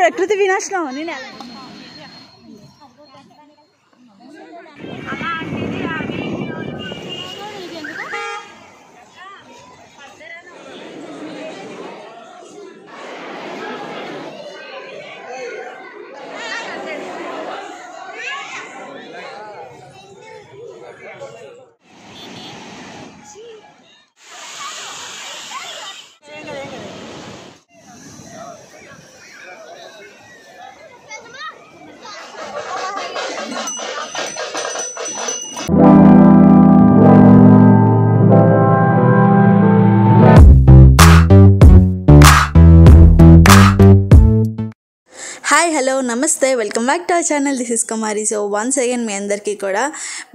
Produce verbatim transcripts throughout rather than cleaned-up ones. ప్రకృతి వినాశనం ఉంది Hi, hello, namaste, welcome back to our channel. This is Kumari. So once again me andarki kuda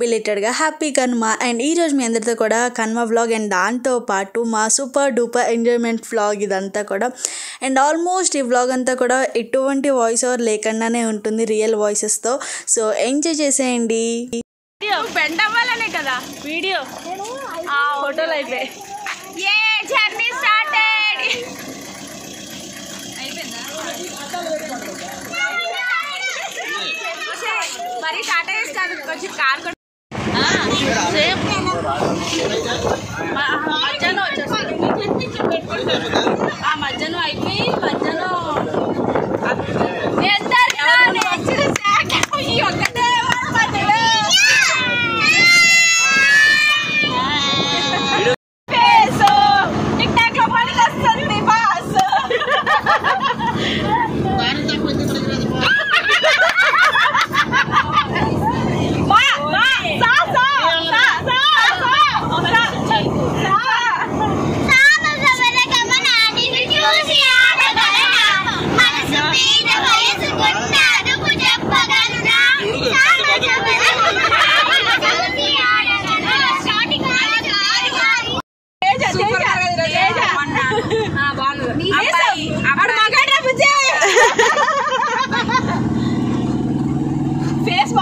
belated ga happy kanma and ee roju me andartho kuda kanma vlog and danto paatu ma super duper enjoyment vlog idantha kuda and almost ee vlog anta kuda ettuvanti voice over lekannane untundi real voices tho so enjoy cheseyandi video bend avvalane kada video aa photo live yeah journey started aipenda मरी टाटा इस car कुछ car कर हाँ same मजनो आ मजनो आई पे मजनो नेतर का nature से क्या हुई होगा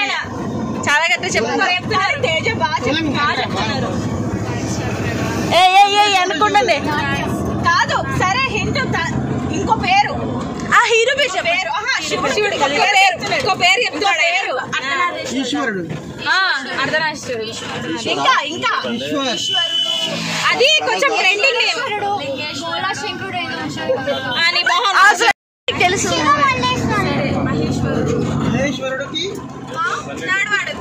ఆయన చాలా కరెక్ట్ చెప్తున్నారు తేజ బాగా చెప్తున్నారు ఏ ఏ ఏ అనుకుంటుంది కాదు సరే హింట్ ఇంకో పేరు ఆ హీరో పేరు ఆహా శివుడు శివుడు పేరు ఇంకో పేరు చెప్తాడు పేరు ఈశ్వరుడు ఆ అర్ధనాశ్వరుడు ఇంకా ఇంకా ఈశ్వరుడు అది కొంచెం ట్రెండింగ్ నేమ్ గోలా శంకరుడు అని మోహన్ తెలుసు మహేశ్వరుడు మహేశ్వరుడుకి తాడవాడు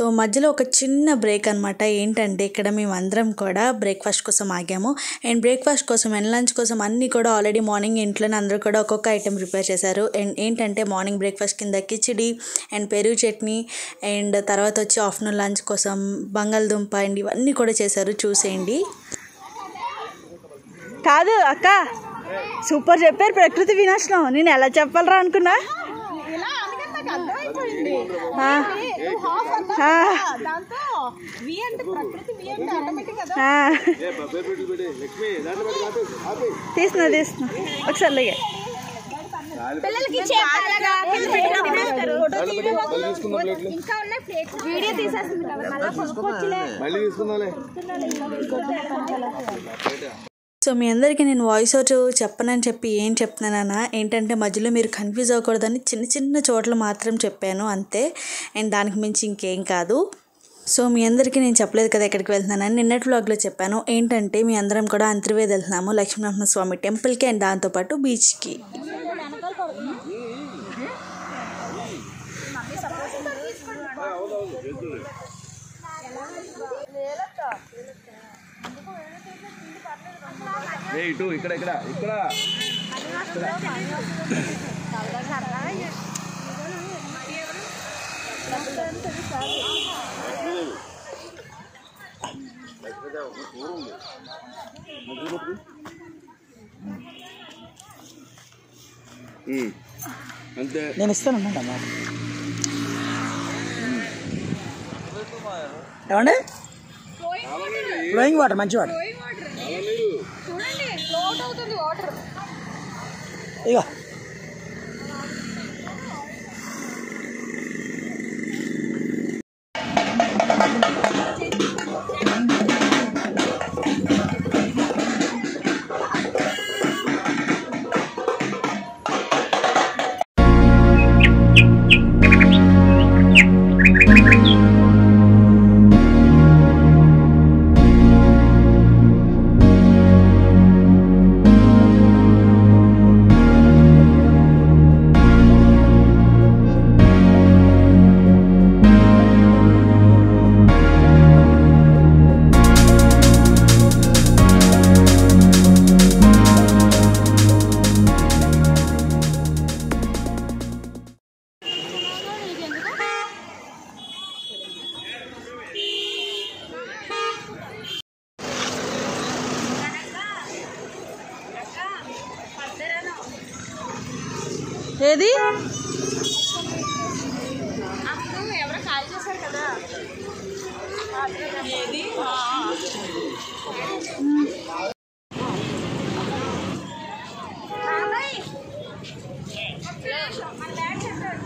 సో మధ్యలో ఒక చిన్న బ్రేక్ అన్నమాట ఏంటంటే ఇక్కడ మేము అందరం కూడా బ్రేక్ఫాస్ట్ కోసం ఆగాము అండ్ బ్రేక్ఫాస్ట్ కోసం అండ్ లంచ్ కోసం అన్నీ కూడా ఆల్రెడీ మార్నింగ్ ఇంట్లోనే అందరూ కూడా ఒక్కొక్క ఐటెం ప్రిపేర్ చేశారు అండ్ ఏంటంటే మార్నింగ్ బ్రేక్ఫాస్ట్ కింద కిచిడి అండ్ పెరుగు చట్నీ అండ్ తర్వాత వచ్చి ఆఫ్టర్నూన్ లంచ్ కోసం బంగాళదుంప అండ్ ఇవన్నీ కూడా చేశారు చూసేయండి కాదు అక్క సూపర్ చెప్పారు ప్రకృతి వినాశనం నేను ఎలా చెప్పాలరా అనుకున్నా తీస్తున్నా తీస్తున్నా ఒకసారి సో మీ అందరికీ నేను వాయిస్ ఓవర్ చెప్పనని చెప్పి ఏం చెప్తున్నానా ఏంటంటే మధ్యలో మీరు కన్ఫ్యూజ్ అవ్వకూడదని చిన్న చిన్న చోట్ల మాత్రం చెప్పాను అంతే అండ్ దానికి మించి ఇంకేం కాదు సో మీ అందరికీ నేను చెప్పలేదు కదా ఎక్కడికి వెళ్తున్నానని నిన్నటి వ్లాగ్లో చెప్పాను ఏంటంటే మీ అందరం కూడా అంతర్వేది వెళ్తున్నాము లక్ష్మీనరసింహ స్వామి టెంపుల్కి అండ్ దాంతోపాటు బీచ్కి Mama. Hey, two, here, here, here. Hmm. And the. Then it's done, madam. Hmm. What is it? Flowing water, manchi water. Float out in the water. Here. ఏది అప్పుడు ఎవరో కాల్ చేశారు కదా ఏది ఆ బాబాయ్ మన బ్యాగ్ చేశారు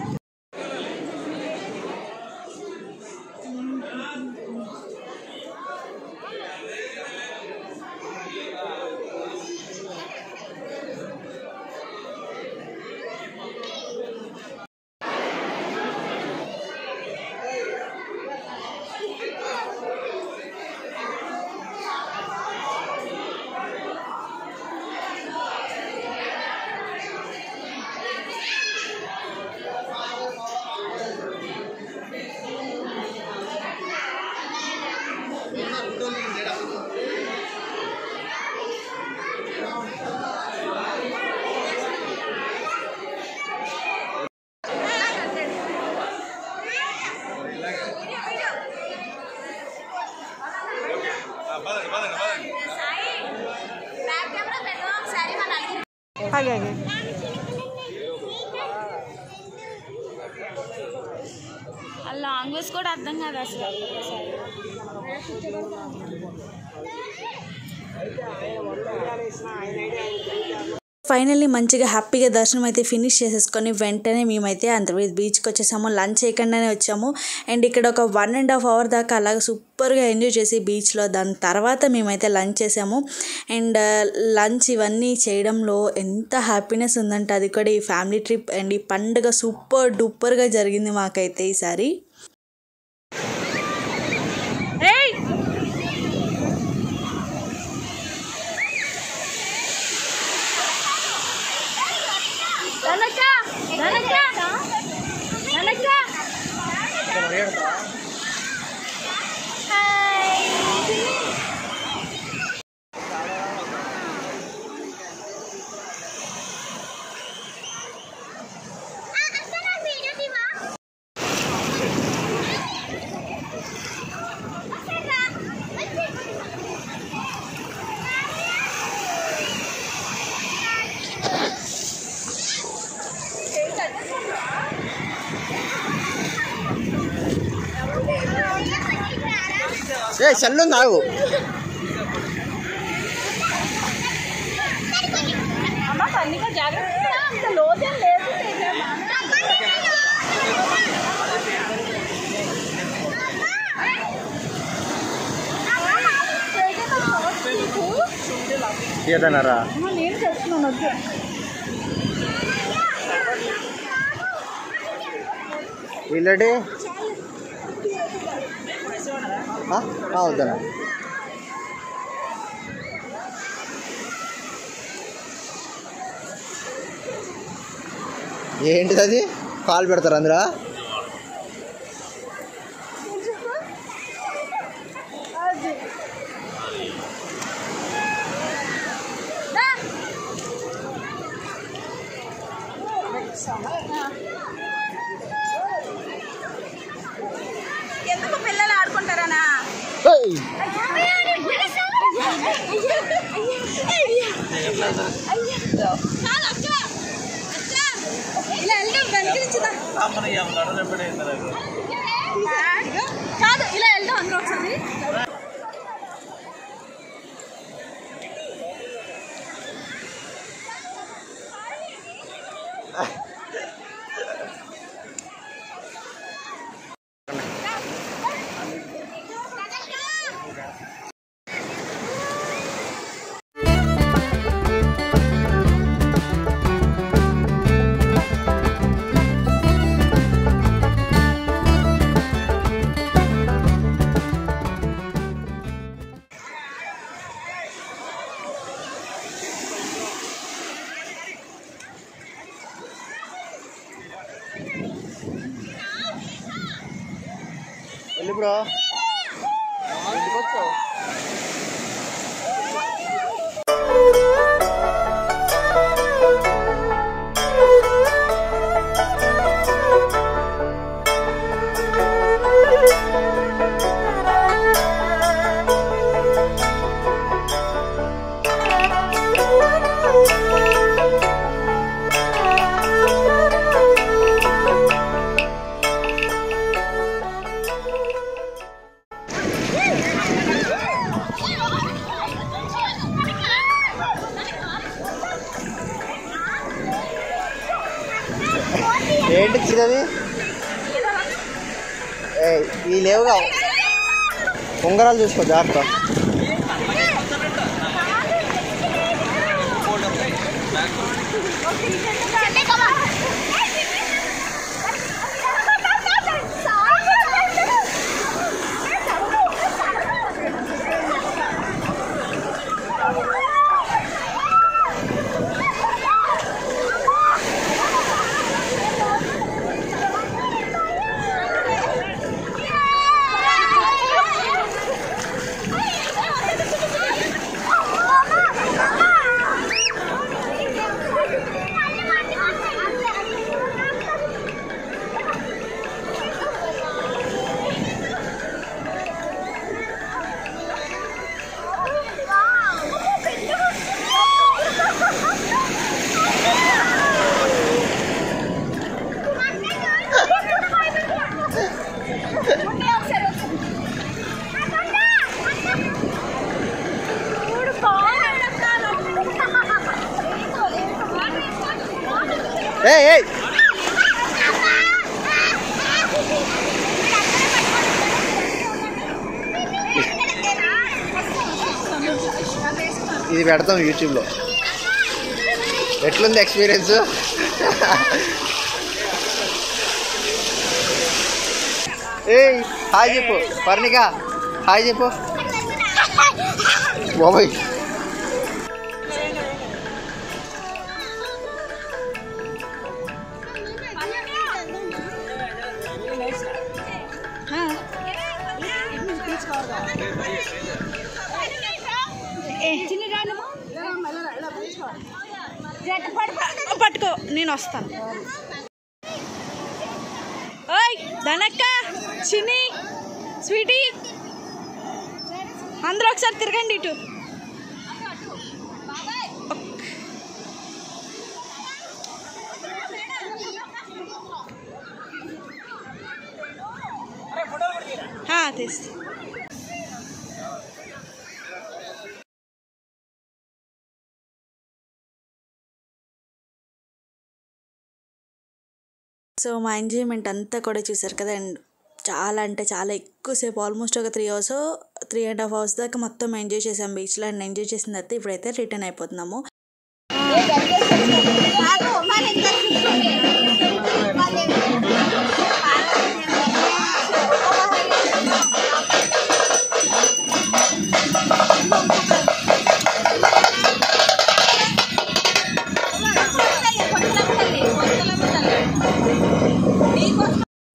Hi, guys. A language code at the Navas. Finally, manchiga happy ga darshanam aithe finish chesukoni ventane mem aithe Andhra beach ki vachesamo lunch cheyakundane vachamo and ikkada oka one and a half hour daaka alaga super ga enjoy chesi beach lo dan tarvata mem aithe lunch chesamo and lunch ivanni cheyadamlo enta happiness undanta adi kuda ee family trip and ee pandaga super duper ga jarigindi maakaithe ee sari hey Hey, Shalom, now. Amma, pani ka jagra. Lo den le do te ja. Amma. Amma. Amma. Amma. Amma. Illade ha avudana ఏంటి అది call పెడతారు అందరా అది I Bro. Hey, leave now. Pongaral juice ko jar tha. Hey, hey! This is YouTube. What is the experience? Hey, hi, Jepo. Parnika, hi, Jepo. Bye-bye. Hey, Danaka, Chini, Sweetie, Androx are Tirgandi too. Ha, this. So my enjoyment anta kuda chusaru kada and chaala ante chaala ekku se almost oka three hours three and a half hours daaka mottham enjoy chesam beach la and enjoy chesin tarvata ipudaithe return ayipothunnamu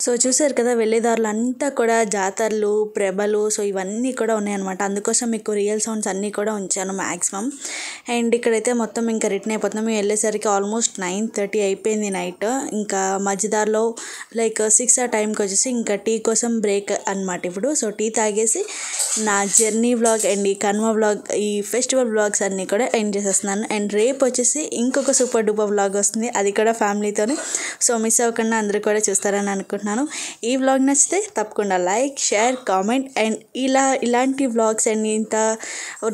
so చూశారు కదా వెళ్ళేదారులు అంతా కూడా జాతరలు ప్రభలు so ఇవన్నీ కూడా ఉన్నాయన్నమాట. అందుకోసం మీకు రియల్ సౌండ్స్ అన్నీ కూడా ఉంచాను మ్యాక్సిమం. అండ్ ఇక్కడైతే మొత్తం ఇంకా రిటర్న్ అయిపోతున్నాం. మేము వెళ్ళేసరికి ఆల్మోస్ట్ నైన్ థర్టీ అయిపోయింది నైట్. ఇంకా మధ్యదారిలో లైక్ సిక్స్ ఆ టైంకి వచ్చేసి ఇంకా టీ కోసం బ్రేక్ అనమాట ఇప్పుడు. సో టీ తాగేసి నా జర్నీ వ్లాగ్ అండ్ ఈ కన్మ వ్లాగ్ ఈ ఫెస్టివల్ వ్లాగ్స్ అన్నీ కూడా ఎండ్ చేసేస్తున్నాను. అండ్ రేపు వచ్చేసి ఇంకొక సూపర్ డూపర్ వ్లాగ్ వస్తుంది, అది కూడా ఫ్యామిలీతోనే. సో మిస్ అవ్వకుండా అందరూ కూడా చూస్తారని అనుకుంటున్నాను. ఈ వ్లాగ్ నచ్చితే తప్పకుండా లైక్, షేర్, కామెంట్ అండ్ ఇలా ఇలాంటి వ్లాగ్స్ అండ్ ఇంత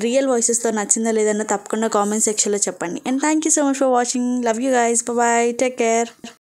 రియల్ వాయిసెస్తో నచ్చిందా లేదన్నా తప్పకుండా కామెంట్ సెక్షన్లో చెప్పండి. And thank you so much for watching. Love you guys. Bye. Take care.